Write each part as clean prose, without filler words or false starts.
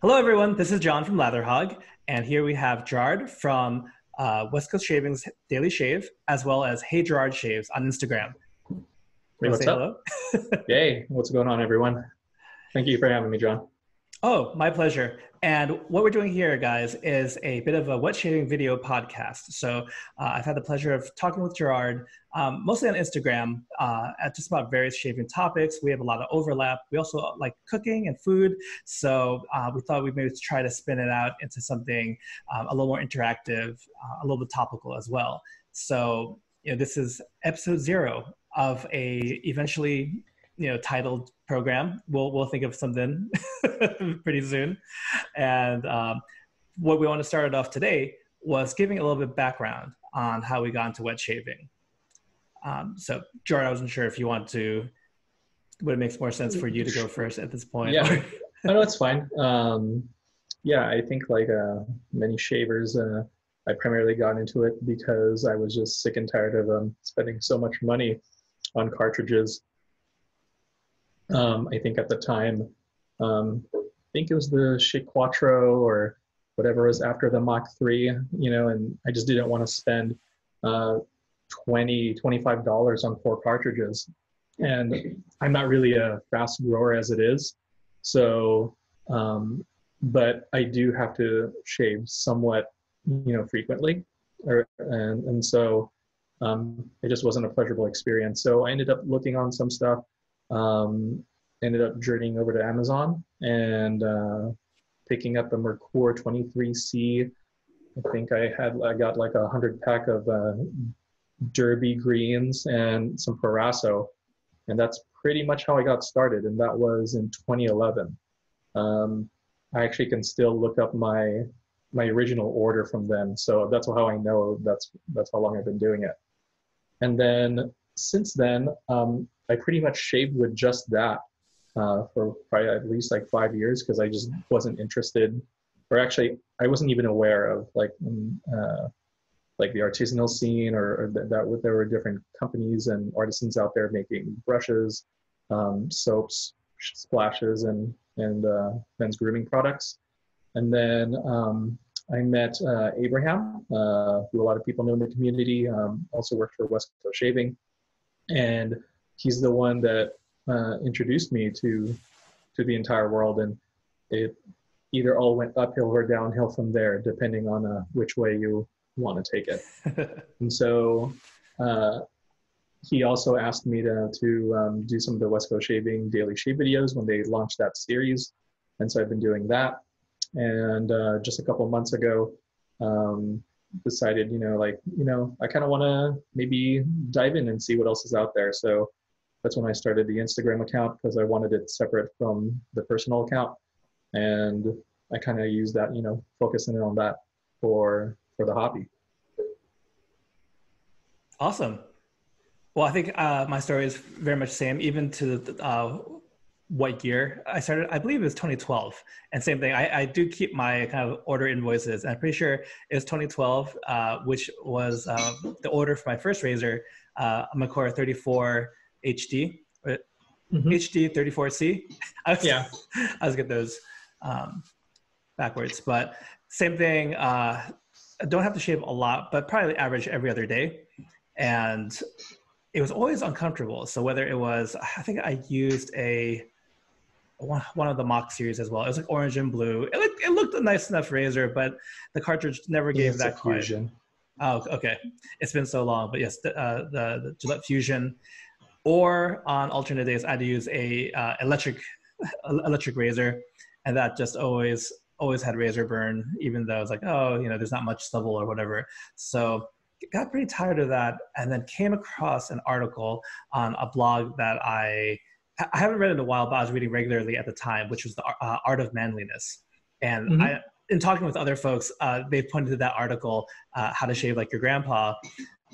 Hello everyone, this is John from Latherhog, and here we have Gerard from West Coast Shavings Daily Shave, as well as Hey Gerard Shaves on Instagram. Hey, what's up? Hello? Yay, what's going on everyone? Thank you for having me, John. Oh, my pleasure. And what we're doing here, guys, is a bit of a wet shaving video podcast. So I've had the pleasure of talking with Gerard, mostly on Instagram, at just about various shaving topics. We have a lot of overlap. We also like cooking and food. So we thought we'd maybe try to spin it out into something a little more interactive, a little bit topical as well. So this is episode 0 of a eventually titled program. We'll think of something pretty soon. And what we want to start it off today was giving a little bit of background on how we got into wet shaving. So Gerard, I wasn't sure if you want to, would it make more sense for you to go first at this point? Yeah, no, it's fine. Yeah, I think like many shavers, I primarily got into it because I was just sick and tired of spending so much money on cartridges. I think at the time, I think it was the Schick Quattro or whatever was after the Mach 3, and I just didn't want to spend $20, $25 on 4 cartridges. And I'm not really a fast grower as it is. So, but I do have to shave somewhat, frequently. And so it just wasn't a pleasurable experience. So I ended up looking on some stuff. Ended up journeying over to Amazon and picking up a Merkur 23C. I think I got like 100 pack of Derby greens and some Parasso, and that's pretty much how I got started, and that was in 2011. I actually can still look up my original order from then, so that's how I know that's how long I've been doing it. And then since then, I pretty much shaved with just that for probably at least like 5 years, because I just wasn't interested, or actually I wasn't even aware of like the artisanal scene, or that there were different companies and artisans out there making brushes, soaps, splashes, and men's grooming products. And then I met Abraham, who a lot of people know in the community, also worked for West Coast Shaving, and he's the one that introduced me to the entire world, and it either all went uphill or downhill from there, depending on which way you want to take it. And so he also asked me to do some of the West Coast Shaving Daily Shave videos when they launched that series, and so I've been doing that. And just a couple months ago, decided, I kind of want to maybe dive in and see what else is out there. So that's when I started the Instagram account, because I wanted it separate from the personal account. And I kind of use that, focusing in on that for the hobby. Awesome. Well, I think my story is very much the same, even to what year I started. I believe it was 2012, and same thing, I do keep my kind of order invoices, and I'm pretty sure it was 2012, which was the order for my first razor, Merkur 34 HD, HD 34C. I always get those backwards, but same thing. I don't have to shave a lot, but probably average every other day, and it was always uncomfortable. So whether it was, I think I used one of the Mach series as well. It was like orange and blue. It looked a nice enough razor, but the cartridge never gave that Fusion. Oh, okay. It's been so long, but yes, the Gillette Fusion. Or on alternate days, I'd use a electric razor, and that just always had razor burn, even though it's like, oh, there's not much stubble or whatever. So got pretty tired of that, and then came across an article on a blog that I haven't read in a while, but I was reading regularly at the time, which was the Art of Manliness. And in talking with other folks, they pointed to that article, How to Shave Like Your Grandpa,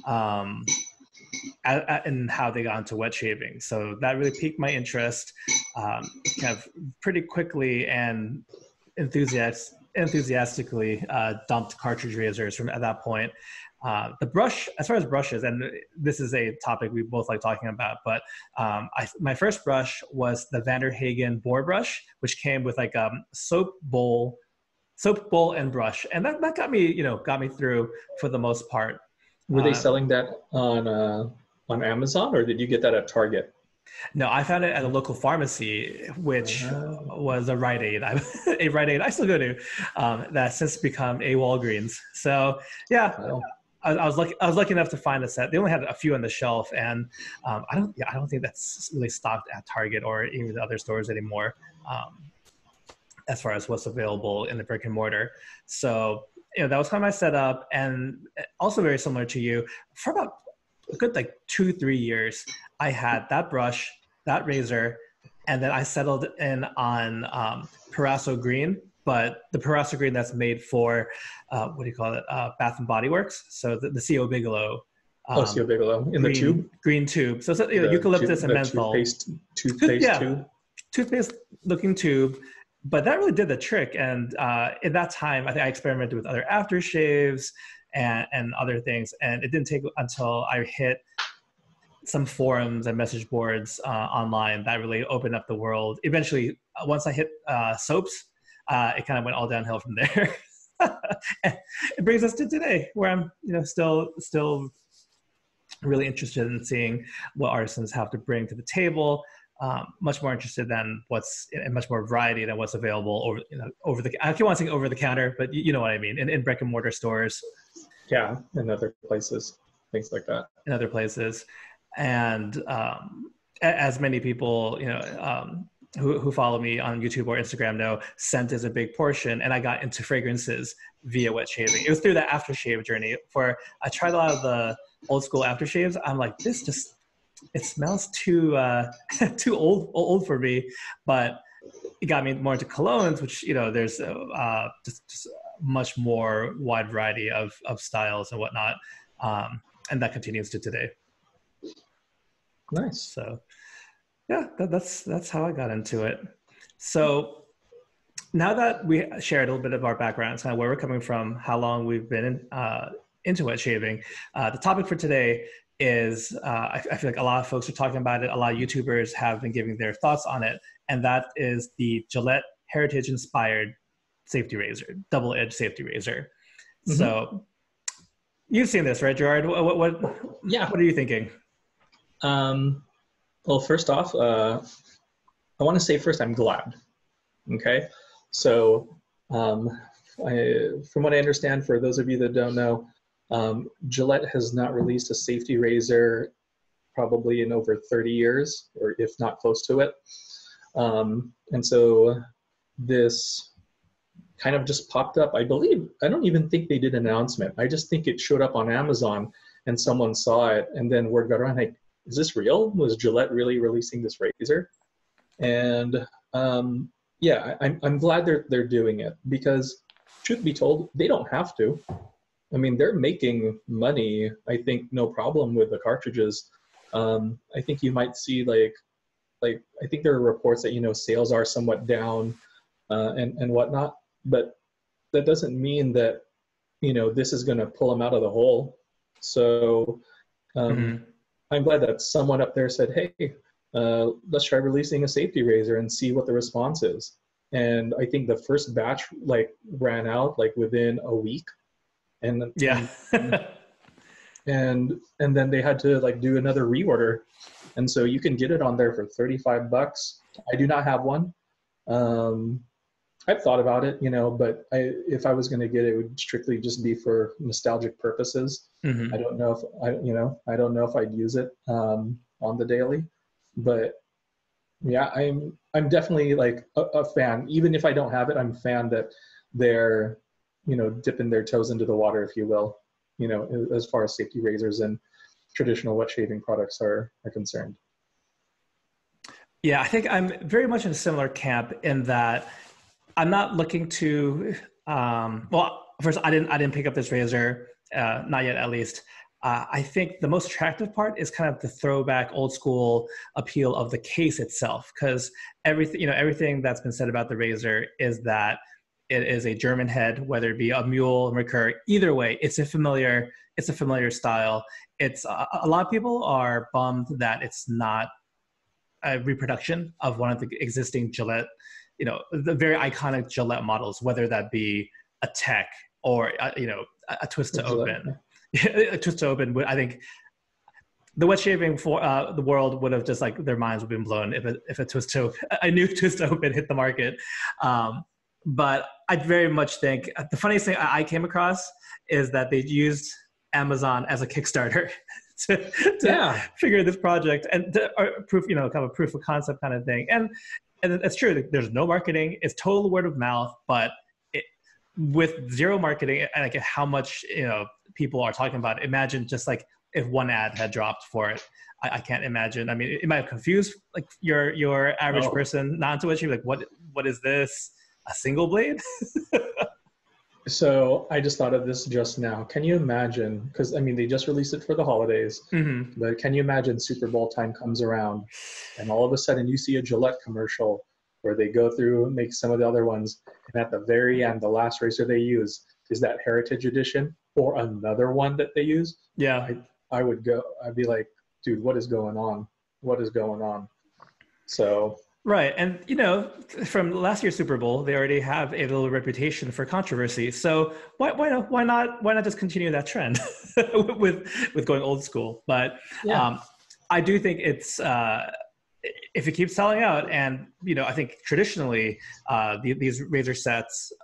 and how they got into wet shaving. So that really piqued my interest, kind of pretty quickly and enthusiastically dumped cartridge razors from at that point. The brush, as far as brushes, and this is a topic we both like talking about, but my first brush was the Van Der Hagen boar brush, which came with like a soap bowl and brush. And that got me, got me through for the most part. Were they selling that on Amazon, or did you get that at Target? No, I found it at a local pharmacy, which was a Rite Aid. A Rite Aid I still go to, that's since become a Walgreens. So yeah, wow. I was lucky enough to find a set. They only had a few on the shelf, and I don't think that's really stocked at Target or any of the other stores anymore, as far as what's available in the brick and mortar. So that was kind of my setup, and also very similar to you. For about a good 2-3 years, I had that brush, that razor, and then I settled in on Proraso Green, but the Proraso Green that's made for, Bath and Body Works. So the C.O. Bigelow. C.O. Bigelow. In green, the tube? Green tube. So it's eucalyptus and menthol. Toothpaste tube? Toothpaste looking tube. But that really did the trick. And at that time, I think I experimented with other aftershaves and other things. And it didn't take until I hit some forums and message boards online that really opened up the world. Eventually, once I hit soaps, it kind of went all downhill from there. It brings us to today, where I'm still really interested in seeing what artisans have to bring to the table. Much more interested than what's, and much more variety than what's available over, over the, I keep wanting over the counter, but you know what I mean, in brick and mortar stores. Yeah, in other places, things like that. In other places. And as many people, who follow me on YouTube or Instagram know, scent is a big portion, and I got into fragrances via wet shaving. It was through that aftershave journey where I tried a lot of the old school aftershaves. I'm like, this just, it smells too too old for me, but it got me more into colognes, which there's just much more wide variety of styles and whatnot, and that continues to today. Nice. So yeah, that's how I got into it. So now that we shared a little bit of our backgrounds, kind of where we're coming from, how long we've been into wet shaving, the topic for today is, I feel like a lot of folks are talking about it. A lot of YouTubers have been giving their thoughts on it. And that is the Gillette Heritage inspired safety razor, double-edged safety razor. Mm-hmm. So you've seen this, right, Gerard? What are you thinking? Well, first off, I want to say first, I'm glad. Okay. So from what I understand, for those of you that don't know, Gillette has not released a safety razor probably in over 30 years, or if not close to it. And so this kind of just popped up, I believe. I don't even think they did an announcement. I just think it showed up on Amazon and someone saw it, and then word got around, like, is this real? Was Gillette really releasing this razor? And yeah, I'm glad they're doing it, because truth be told, they don't have to. I mean, they're making money, I think, no problem with the cartridges. I think you might see, I think there are reports that, sales are somewhat down and whatnot, but that doesn't mean that, this is going to pull them out of the hole. So mm-hmm. I'm glad that someone up there said, hey, let's try releasing a safety razor and see what the response is. And I think the first batch, ran out, within a week. And yeah, and then they had to do another reorder, and so you can get it on there for $35. I do not have one. I've thought about it, but if I was going to get it, it would strictly just be for nostalgic purposes. Mm-hmm. I don't know if I don't know if I'd use it on the daily, but yeah, I'm definitely a fan. Even if I don't have it, I'm a fan that they're dipping their toes into the water, if you will, as far as safety razors and traditional wet shaving products are concerned. Yeah, I think I'm very much in a similar camp in that I'm not looking to, well, first, I didn't pick up this razor, not yet at least. I think the most attractive part is kind of the throwback, old school appeal of the case itself, because everything that's been said about the razor is that it is a German head, whether it be a mule, Merkur, either way, it's a familiar style. It's a lot of people are bummed that it's not a reproduction of one of the existing Gillette, you know, the very iconic Gillette models, whether that be a tech or, you know, a twist to open. A twist to open, I think the wet shaving for the world would have just like, their minds would have been blown if a twist to open, a new twist to open hit the market. But I very much think the funniest thing I came across is that they used Amazon as a Kickstarter to figure this project and to, proof, you know, kind of a proof of concept kind of thing. And it's true. There's no marketing. It's total word of mouth, but it, with zero marketing and like how much, you know, people are talking about it. Imagine just like if one ad had dropped for it. I can't imagine. I mean, it might have confused like your average person, not to what you're like, what is this? A single blade? So I just thought of this just now. Can you imagine, because I mean, they just released it for the holidays, but can you imagine Super Bowl time comes around and all of a sudden you see a Gillette commercial where they go through and make some of the other ones. And at the very end, the last razor they use is that Heritage Edition or another one that they use. Yeah. I would go, I'd be like, dude, what is going on? What is going on? So... Right. And, you know, from last year's Super Bowl, they already have a little reputation for controversy. So why not just continue that trend with going old school? But yeah. I do think it's, if it keeps selling out and, you know, I think traditionally these razor sets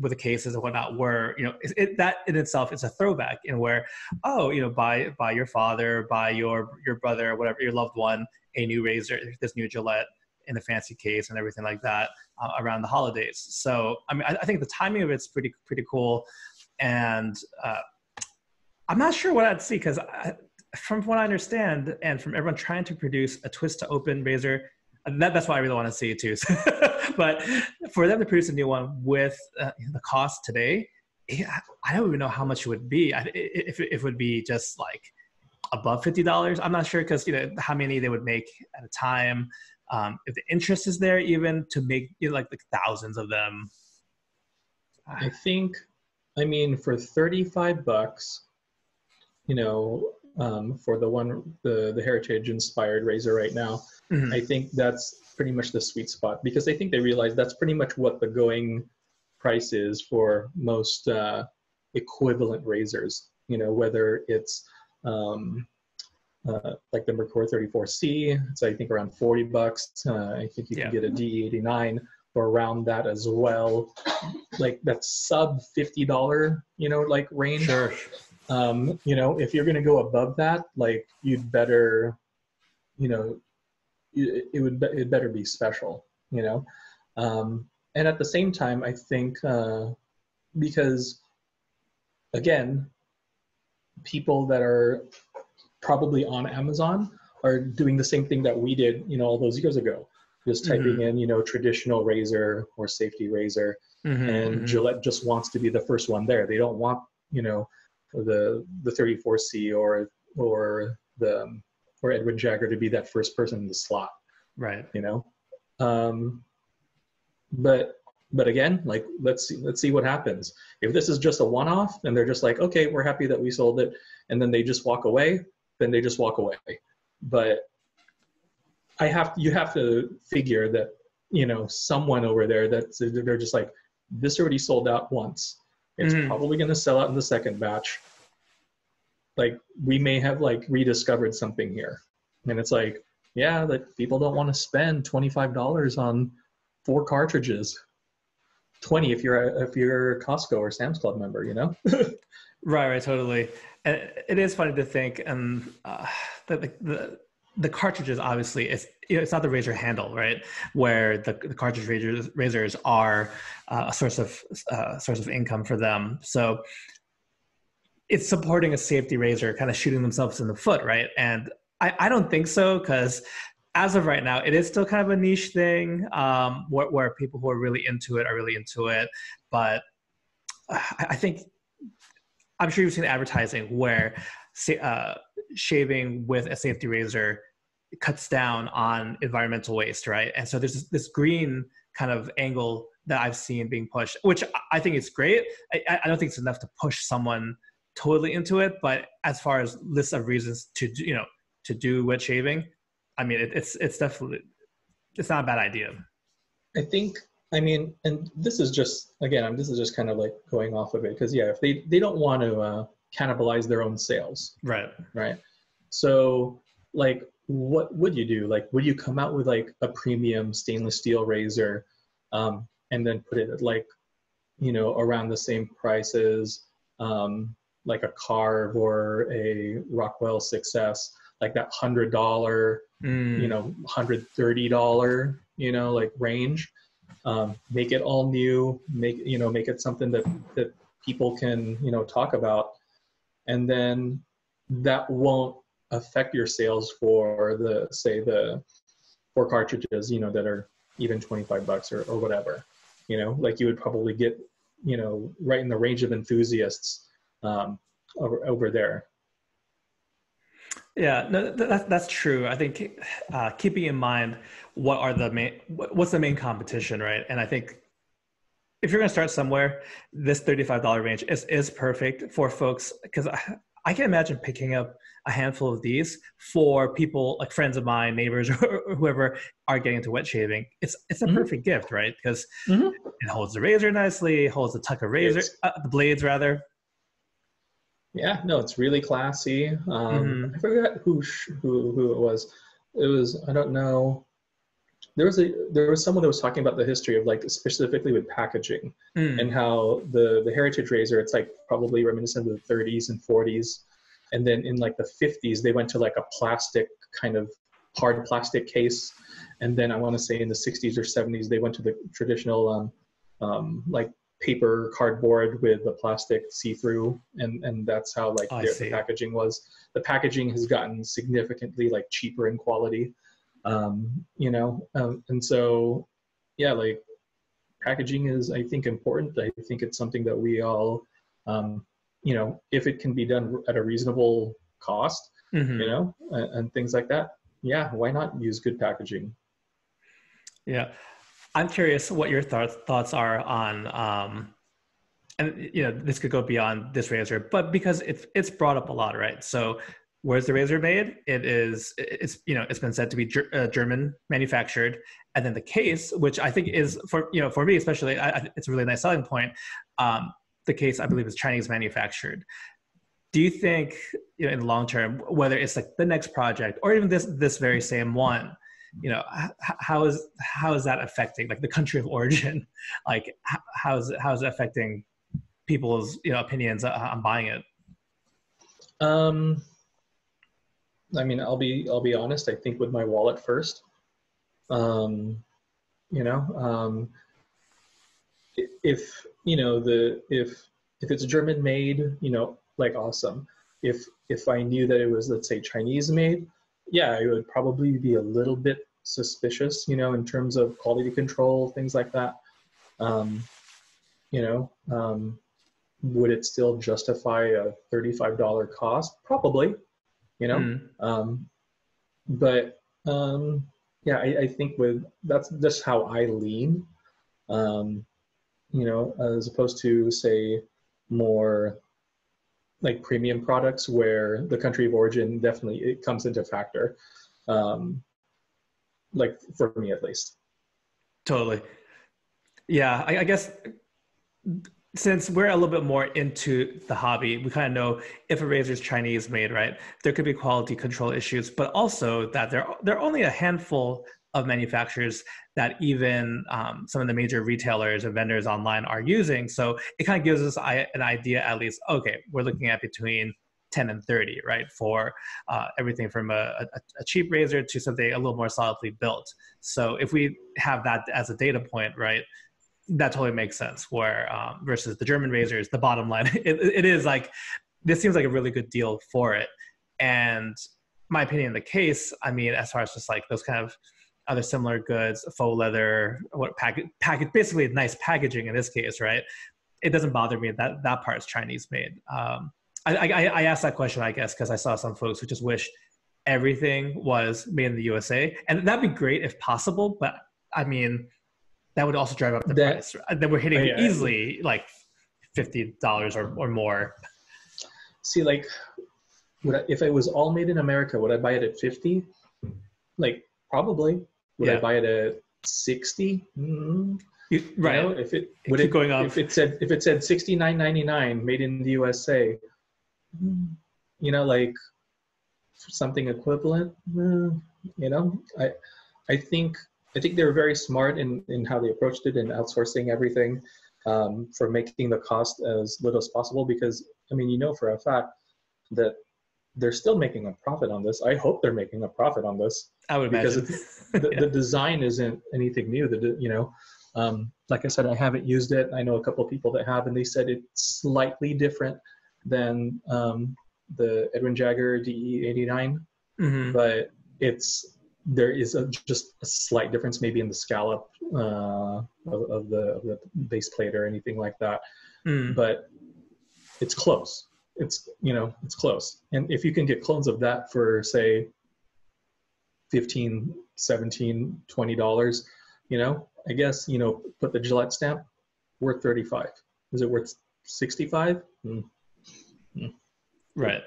with the cases and whatnot were, you know, that in itself is a throwback in where, oh, you know, by your father, by your brother, whatever, your loved one, a new razor, this new Gillette, in a fancy case and everything like that around the holidays. So, I mean, I think the timing of it's pretty cool. And I'm not sure what I'd see because from what I understand and from everyone trying to produce a twist to open razor, that's what I really want to see too. So, but for them to produce a new one with the cost today, I don't even know how much it would be. If it would be just like above $50, I'm not sure because, you know, how many they would make at a time. If the interest is there even to make, you know, like thousands of them. I think, I mean, for $35, you know, for the one, the Heritage inspired razor right now, I think that's pretty much the sweet spot because I think they realize that's pretty much what the going price is for most equivalent razors, you know, whether it's, like the Merkur 34C, it's I think around $40. I think you can get a DE89 for around that as well. Like that's sub $50, you know, like range. Sure. You know, if you're going to go above that, like you'd better, you know, it better be special, you know. And at the same time, I think because again, people that are probably on Amazon are doing the same thing that we did, you know, all those years ago, just typing in, you know, traditional razor or safety razor and Gillette just wants to be the first one there. They don't want, you know, the 34C or Edwin Jagger to be that first person in the slot. Right. You know? But again, like, let's see what happens. If this is just a one-off and they're just like, okay, we're happy that we sold it. And then they just walk away. But you have to figure that, you know, someone over there they're just like, this already sold out once. It's probably going to sell out in the second batch. Like we may have like rediscovered something here. And it's like, yeah, like people don't want to spend $25 on 4 cartridges. 20 if you're a Costco or Sam's Club member, you know? Right, totally. And it is funny to think, and the cartridges obviously is, you know, it's not the razor handle, right? Where the cartridge razors are a source of income for them. So it's supporting a safety razor, kind of shooting themselves in the foot, right? And I don't think so, because as of right now, it is still kind of a niche thing where people who are really into it are really into it. But I think, I'm sure you've seen advertising where shaving with a safety razor cuts down on environmental waste, right? And so there's this green kind of angle that I've seen being pushed, which I think it's great. I don't think it's enough to push someone totally into it, but as far as lists of reasons to do, to do wet shaving, I mean, it's definitely, it's not a bad idea. I think, I mean, and this is just, again, this is just kind of like going off of it, because yeah, if they don't want to cannibalize their own sales. Right. Right. So like, what would you do? Like, would you come out with like a premium stainless steel razor and then put it at like, around the same prices, like a Carve or a Rockwell Success, like that $100, $130, like range, make it all new, make it something that people can, talk about. And then that won't affect your sales for the, say the four cartridges, that are even 25 bucks or whatever, like you would probably get, right in the range of enthusiasts over there. Yeah, no, that's true. I think keeping in mind what's the main competition, right? And I think if you're going to start somewhere, this $35 range is perfect for folks, because I can imagine picking up a handful of these for people like friends of mine, neighbors, or whoever are getting into wet shaving. It's a perfect gift, right? Because it holds the razor nicely, holds the tuck of razor, the blades rather. Yeah, no, it's really classy. I forgot who it was. It was, I don't know. There was someone that was talking about the history of like specifically with packaging and how the heritage razor, it's like probably reminiscent of the 30s and 40s. And then in like the 50s, they went to like a plastic kind of hard plastic case. And then I want to say in the 60s or 70s, they went to the traditional like paper cardboard with the plastic see-through, and that's how like the packaging was. The packaging has gotten significantly like cheaper in quality, and so yeah, like packaging is, I think, important. I think it's something that we all, if it can be done at a reasonable cost, and things like that. Yeah, why not use good packaging? Yeah. I'm curious what your thoughts are on, and this could go beyond this razor, but because it's brought up a lot, right? So where's the razor made? It's been said to be German manufactured, and then the case, which I think is for me especially, it's a really nice selling point. The case, I believe, is Chinese manufactured. Do you think in the long term, whether it's like the next project or even this very same one, how is that affecting like the country of origin? Like how is it affecting people's opinions on buying it? I mean, I'll be honest. I think with my wallet first. If it's German made, like awesome. If I knew that it was, let's say, Chinese made, yeah, it would probably be a little bit suspicious, in terms of quality control, things like that. Would it still justify a $35 cost? Probably, yeah, I think that's just how I lean, as opposed to, say, more like premium products where the country of origin definitely it comes into factor, like for me at least. Totally. Yeah, I guess since we're a little bit more into the hobby, we kind of know if a razor is Chinese made, right? There could be quality control issues, but also that there are only a handful of manufacturers that even some of the major retailers and vendors online are using. So it kind of gives us an idea, at least, okay, we're looking at between 10 and 30, right? For everything from a cheap razor to something a little more solidly built. So if we have that as a data point, right, that totally makes sense, where versus the German razors, the bottom line, it is like, this seems like a really good deal for it. And my opinion, the case, I mean, as far as just like those kind of other similar goods, faux leather, basically nice packaging in this case, right? It doesn't bother me that part is Chinese made. I asked that question, I guess, because I saw some folks who just wish everything was made in the USA, and that'd be great if possible. But I mean, that would also drive up the price that we're hitting easily like $50 or more. See, like, would I, if it was all made in America, would I buy it at 50? Like, probably. Would I buy it at 60? Mm-hmm. Right. You know, if it would it going up. If it said $69.99 made in the USA, you know, like something equivalent, you know, I think they were very smart in how they approached it and outsourcing everything for making the cost as little as possible, because I mean, you know, for a fact that they're still making a profit on this. I hope they're making a profit on this. I would imagine. Because the design isn't anything new, that, you know. Like I said, I haven't used it. I know a couple of people that have, and they said it's slightly different than the Edwin Jagger DE89, mm-hmm. but there is just a slight difference, maybe in the scallop of the base plate or anything like that. Mm. But it's close. It's close. And if you can get clones of that for, say, $15, $17, $20, you know, I guess, you know, put the Gillette stamp, worth $35. Is it worth $65? Mm. Mm. Right.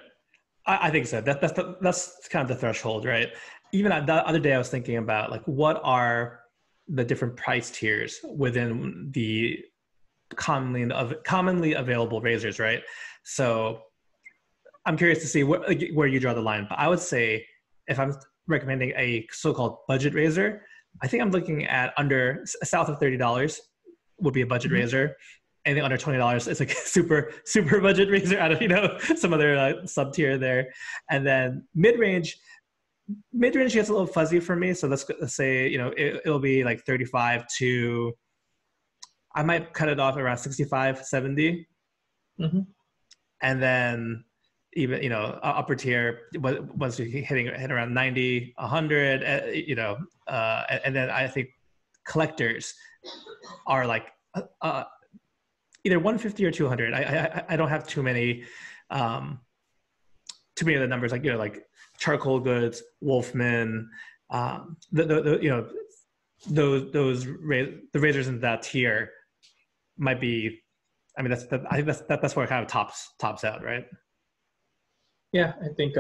I think so. That's kind of the threshold, right? Even the other day I was thinking about, like, what are the different price tiers within the commonly available razors, right? So I'm curious to see where you draw the line. But I would say if I'm recommending a so-called budget razor, I think I'm looking at south of $30 would be a budget mm-hmm. razor. Anything under $20 is like a super, super budget razor out of, you know, some other sub tier there. And then mid range gets a little fuzzy for me. So let's say, you know, it'll be like 35 to, I might cut it off around 65, 70. Mm-hmm. And then even, you know, upper tier, once you're hit around 90, 100, you know, and then I think collectors are like either 150 or 200. I don't have too many of the numbers, like, you know, like Charcoal Goods, Wolfman, you know, the razors in that tier might be. I mean, I think that's where it kind of tops out, right? Yeah, I think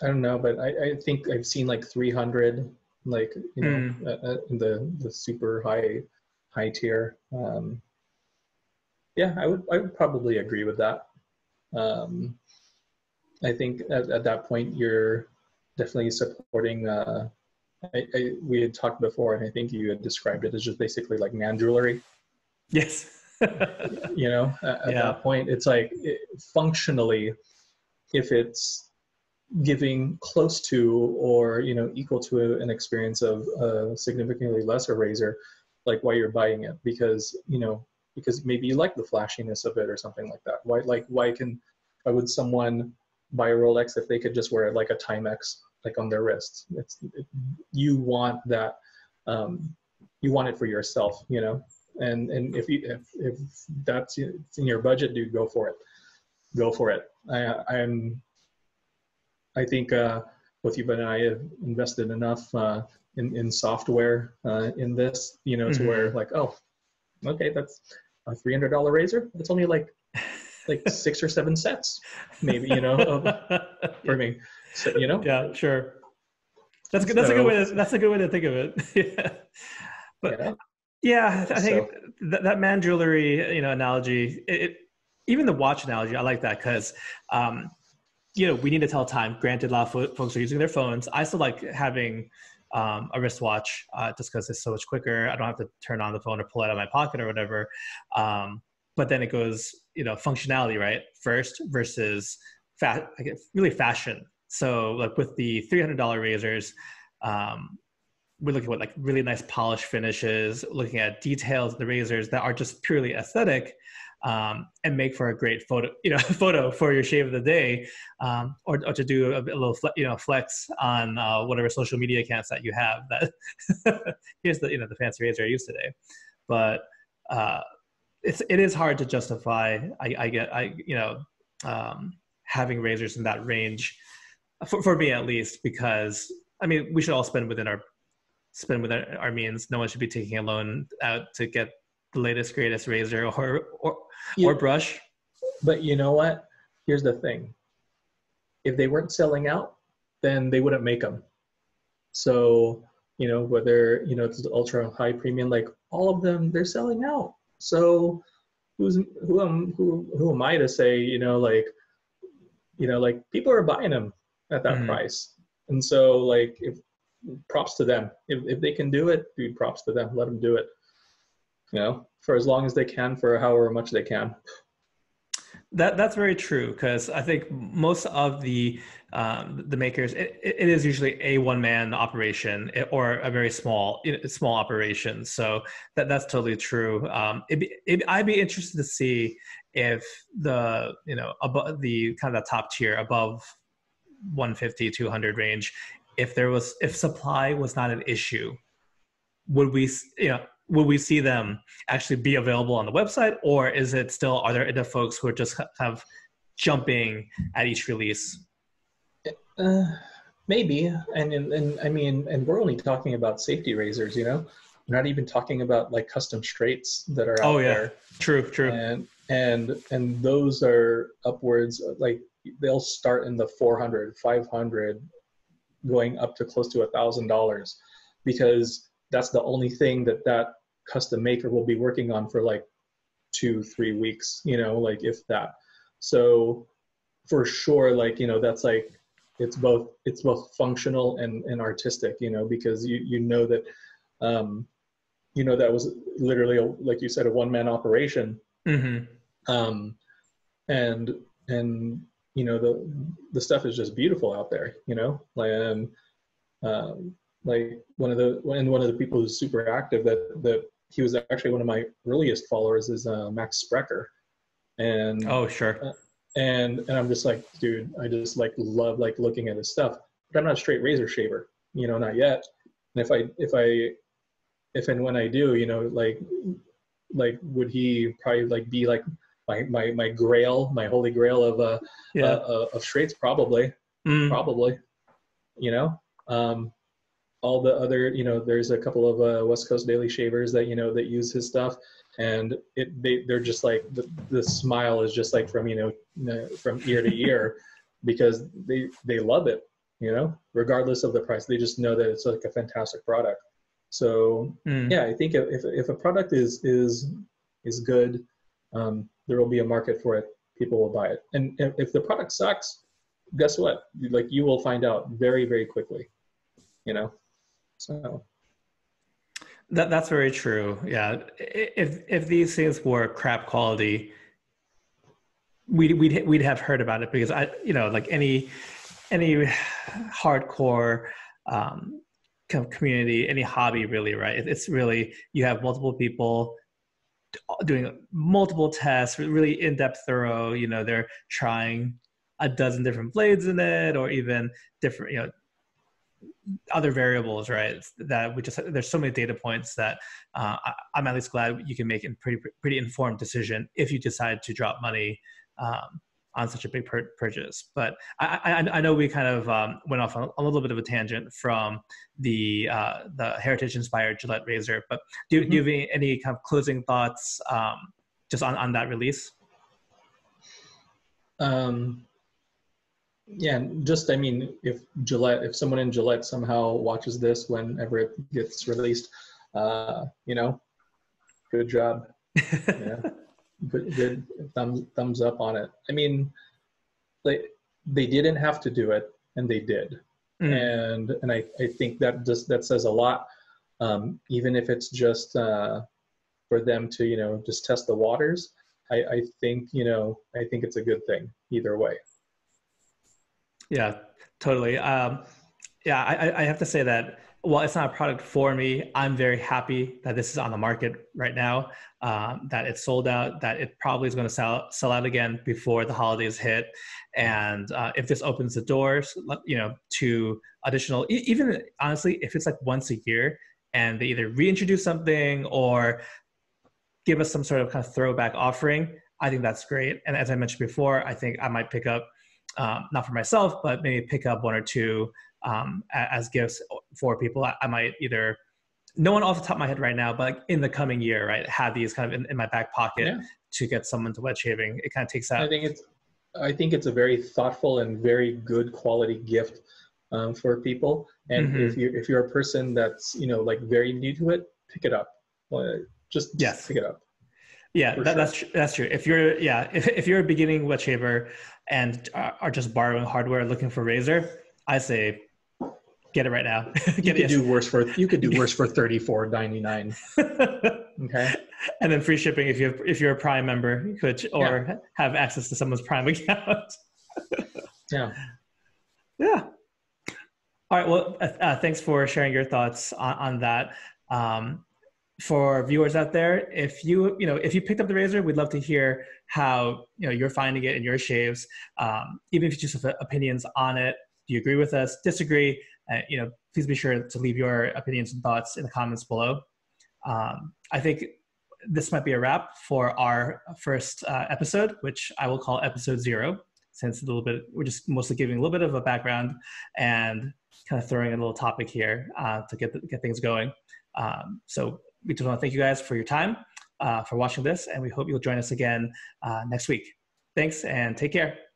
I don't know, but I think I've seen like 300, like, you know, in the super high tier. Yeah, I would probably agree with that. I think at that point you're definitely supporting. We had talked before, and I think you had described it as just basically like man jewelry. Yes. You know, at that point, it's like functionally, if it's giving close to or, you know, equal to an experience of a significantly lesser razor, like, why you're buying it, because, you know, because maybe you like the flashiness of it or something like that. Why would someone buy a Rolex if they could just wear like a Timex, like, on their wrist? You want that, you want it for yourself, you know. And if that's in your budget, dude, go for it. Go for it. I think both you and I have invested enough in software in this, you know, to where, like, oh, okay, that's a $300 razor. It's only like 6 or 7 sets, maybe, you know, for me. So, you know. Yeah, sure. That's a good way to think of it. Yeah. But. Yeah. Yeah, I think that man jewelry, you know, analogy, even the watch analogy, I like that because, you know, we need to tell time. Granted, a lot of folks are using their phones. I still like having a wristwatch just because it's so much quicker. I don't have to turn on the phone or pull it out of my pocket or whatever. But then it goes, you know, functionality, right? First versus really fashion. So like with the $300 razors, we're looking at like really nice polished finishes, looking at details of the razors that are just purely aesthetic, and make for a great photo for your shave of the day, or to do a little flex on whatever social media accounts that you have. That here's the, you know, the fancy razor I used today, but it is hard to justify. I having razors in that range for me, at least, because I mean we should all spend within our spend with our means. No one should be taking a loan out to get the latest, greatest razor or brush. But you know what? Here's the thing. If they weren't selling out, then they wouldn't make them. So, you know, whether, you know, it's ultra high premium, like all of them, they're selling out. So who am I to say, you know, like people are buying them at that price. And so like, if props to them, if they can do it, dude, props to them, let them do it, you know, for as long as they can, for however much they can. That's very true, because I think most of the makers, it is usually a one-man operation or a very small operation. So that's totally true. I'd be interested to see if the, you know, above the kind of the top tier, above 150, 200 range, if supply was not an issue, would we, you know, will we see them actually be available on the website, or is it still, are there enough folks who are just kind of jumping at each release? Maybe. And I mean, and we're only talking about safety razors, you know, we're not even talking about like custom straights that are out there. True. And those are upwards, like they'll start in the 400, 500 going up to close to $1,000, because that's the only thing that custom maker will be working on for like 2-3 weeks, you know, like if that. So for sure, like, you know, that's like, it's both functional and artistic, you know, because you know that, you know, that was literally, like you said, a one-man operation. And you know, the stuff is just beautiful out there, you know, like one of the people who's super active that he was actually one of my earliest followers is Max Sprecher, and and I'm just like, dude, I just like love like looking at his stuff, but I'm not a straight razor shaver, you know, not yet. And if and when I do, you know, like would he probably like be like my grail, my holy grail of straights, probably, you know. All the other, you know, there's a couple of West Coast Daily Shavers that, you know, that use his stuff, and they're just like, the smile is just like from, you know, from ear to ear, because they love it, you know, regardless of the price. They just know that it's like a fantastic product. So yeah, I think if a product is good, there will be a market for it. People will buy it. And if the product sucks, guess what? Like, you will find out very, very quickly, you know? So that's very true. Yeah, if these things were crap quality, we'd have heard about it, because I, you know, like any hardcore kind of community, any hobby really, right? It's really, you have multiple people doing multiple tests, really in-depth, thorough. You know, they're trying a dozen different blades in it, or even different, you know, other variables, right? That we just, there's so many data points that I'm at least glad you can make a pretty informed decision if you decide to drop money on such a big purchase. But I know we kind of went off on a little bit of a tangent from the heritage inspired Gillette razor, but do you have any kind of closing thoughts just on that release? Yeah, just, I mean, if someone in Gillette somehow watches this whenever it gets released, you know, good job. Yeah, good thumbs up on it. I mean, they didn't have to do it, and they did. And I think that says a lot, even if it's just for them to, you know, just test the waters. I think, you know, I think it's a good thing either way. Yeah, totally. Yeah, I have to say that while it's not a product for me, I'm very happy that this is on the market right now, that it's sold out, that it probably is going to sell out again before the holidays hit. And if this opens the doors, you know, to additional, even honestly, if it's like once a year and they either reintroduce something or give us some sort of kind of throwback offering, I think that's great. And as I mentioned before, I think I might pick up, not for myself, but maybe pick up one or two as gifts for people. I might either no one off the top of my head right now, but like in the coming year, right, have these kind of in my back pocket to get someone to wet shaving. It kind of takes out. I think it's a very thoughtful and very good quality gift for people. And if you're a person that's, you know, like very new to it, pick it up. Just pick it up. Yeah, that's true. If you're if you're a beginning wet shaver and are just borrowing hardware, looking for a razor, I say get it right now. you could do worse for $34.99. Okay, and then free shipping if you're a Prime member, or have access to someone's Prime account. Yeah. All right. Well, thanks for sharing your thoughts on that. For viewers out there, if you picked up the razor, we'd love to hear how you're finding it in your shaves. Even if you just have opinions on it, do you agree with us? Disagree? Please be sure to leave your opinions and thoughts in the comments below. I think this might be a wrap for our first episode, which I will call episode 0, since we're just mostly giving a little bit of a background and kind of throwing in a little topic here to get things going. So we just want to thank you guys for your time, for watching this, and we hope you'll join us again next week. Thanks and take care.